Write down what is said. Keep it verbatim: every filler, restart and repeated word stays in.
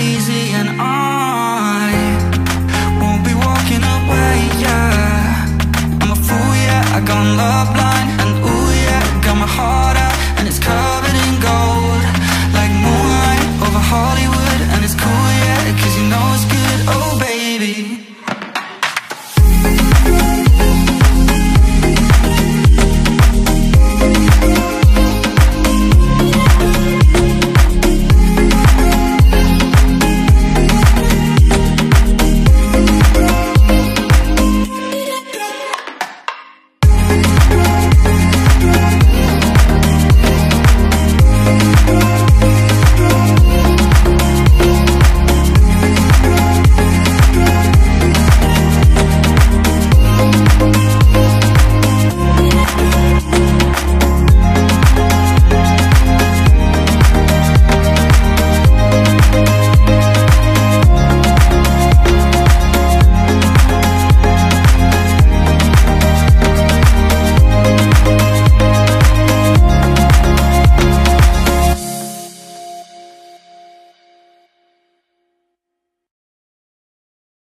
crazy, and I won't be walking away, yeah. I'm a fool, yeah, I got love.